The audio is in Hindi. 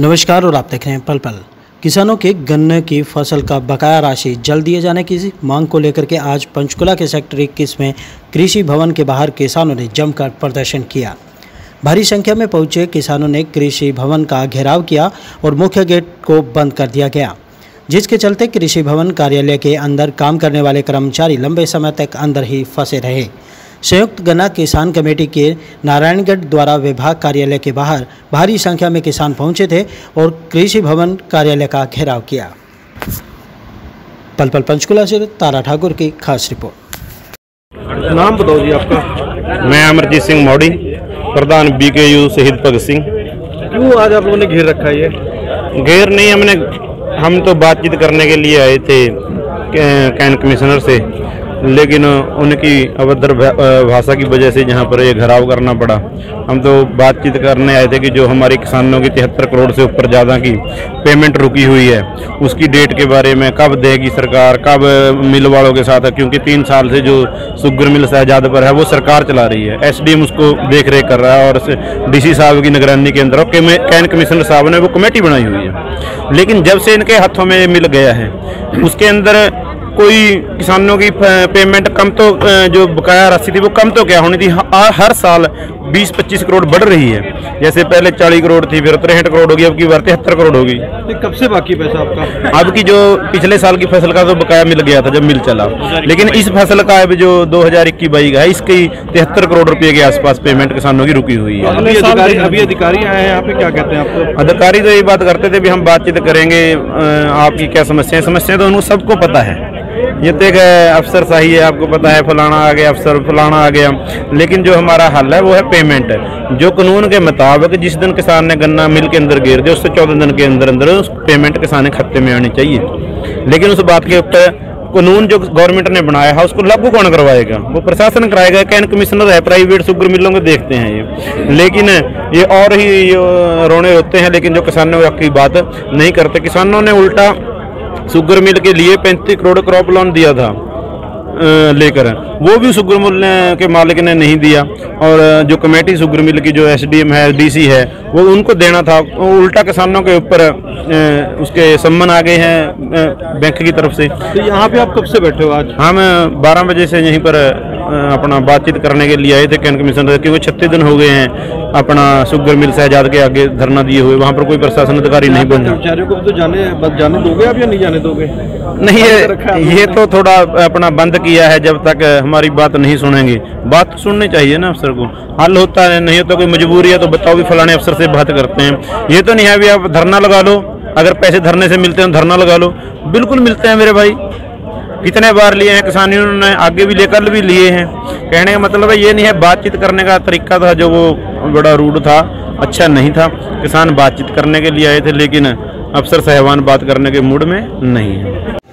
नमस्कार और आप देख रहे हैं पल पल। किसानों के गन्ने की फसल का बकाया राशि जल्द दिए जाने की मांग को लेकर के आज पंचकुला के सेक्टर 21 में कृषि भवन के बाहर किसानों ने जमकर प्रदर्शन किया। भारी संख्या में पहुंचे किसानों ने कृषि भवन का घेराव किया और मुख्य गेट को बंद कर दिया गया, जिसके चलते कृषि भवन कार्यालय के अंदर काम करने वाले कर्मचारी लंबे समय तक अंदर ही फंसे रहे। संयुक्त गन्ना किसान कमेटी के नारायणगढ़ द्वारा विभाग कार्यालय के बाहर भारी संख्या में किसान पहुंचे थे और कृषि भवन कार्यालय का घेराव किया। पलपल पंचकुला से तारा ठाकुर की खास रिपोर्ट। नाम बताओ जी आपका। मैं अमरजीत सिंह मौड़ी, प्रधान बीकेयू शहीद भगत सिंह। क्यों आज आप लोगों ने घेर रखा है? ये घेर नहीं, हम तो बातचीत करने के लिए आए थे कैन कमिश्नर से, लेकिन उनकी अभद्र भाषा की वजह से यहाँ पर ये घेराव करना पड़ा। हम तो बातचीत करने आए थे कि जो हमारे किसानों की 73 करोड़ से ऊपर ज़्यादा की पेमेंट रुकी हुई है, उसकी डेट के बारे में कब देगी सरकार, कब मिल वालों के साथ है, क्योंकि 3 साल से जो शुगर मिल सहजादपुर है वो सरकार चला रही है। एसडीएम उसको देख रेख कर रहा है और डीसी साहब की निगरानी के अंदर कैन कमिश्नर साहब ने वो कमेटी बनाई हुई है, लेकिन जब से इनके हाथों में मिल गया है उसके अंदर कोई किसानों की पेमेंट कम, तो जो बकाया राशि थी वो कम तो क्या होनी थी, हर साल 20-25 करोड़ बढ़ रही है। जैसे पहले 40 करोड़ थी, फिर 63 करोड़ होगी, अब की बार 73 करोड़ होगी। कब से बाकी पैसा आपका? अब की जो पिछले साल की फसल का तो बकाया मिल गया था जब मिल चला, लेकिन इस फसल का अब जो 2021-22 का है इसकी 73 करोड़ रुपए के आसपास पेमेंट किसानों की रुकी हुई है। अभी अधिकारी आए हैं यहाँ पे, क्या कहते हैं आपको? अधिकारी तो ये बात करते थे भी हम बातचीत करेंगे, आपकी क्या समस्या है। समस्या तो उनको सबको पता है, ये तो एक अफसर सही है, आपको पता है फलाना आ गया अफसर, फलाना आ गया, लेकिन जो हमारा हल है वो है पेमेंट। जो कानून के मुताबिक जिस दिन किसान ने गन्ना मिल के अंदर घेर दिया उससे 14 दिन के अंदर अंदर उस पेमेंट किसान के खाते में आनी चाहिए, लेकिन उस बात के ऊपर कानून जो गवर्नमेंट ने बनाया है उसको लागू कौन करवाएगा? वो प्रशासन कराएगा। कैन कमिश्नर है, प्राइवेट शुगर मिलों को देखते हैं ये, लेकिन ये और ही रोने होते हैं, लेकिन जो किसानों की बात नहीं करते। किसानों ने उल्टा शुगर मिल के लिए 35 करोड़ क्रॉप लोन दिया था लेकर, वो भी शुगर मिल के मालिक ने नहीं दिया, और जो कमेटी शुगर मिल की जो एसडीएम है, डीसी है, वो उनको देना था, उल्टा किसानों के ऊपर उसके सम्मन आ गए हैं बैंक की तरफ से। तो यहाँ पे आप कब से बैठे हो आज? हम 12 बजे से यहीं पर अपना बातचीत करने के लिए आए थे कैन कमिश्नर, क्योंकि 36 दिन हो गए हैं अपना शुगर मिल सहजाद के आगे धरना दिए हुए, वहाँ पर कोई प्रशासन अधिकारी नहीं बन को तो जाने दोगे आप या नहीं जाने दोगे? नहीं, ये तो थोड़ा अपना बंद किया है, जब तक हमारी बात नहीं सुनेंगे। बात सुननी चाहिए ना अफसर को, हल होता है, नहीं तो कोई मजबूरी है तो बताओ भी फलाने अफसर से बात करते हैं। ये तो नहीं है भी आप धरना लगा लो, अगर पैसे धरने से मिलते हैं धरना लगा लो, बिल्कुल मिलते हैं मेरे भाई, कितने बार लिए हैं किसानों ने, आगे भी लिए, कल भी लिए हैं। कहने का मतलब है ये नहीं है, बातचीत करने का तरीका था जो वो बड़ा रूड था, अच्छा नहीं था। किसान बातचीत करने के लिए आए थे, लेकिन अफसर साहबान बात करने के मूड में नहीं है।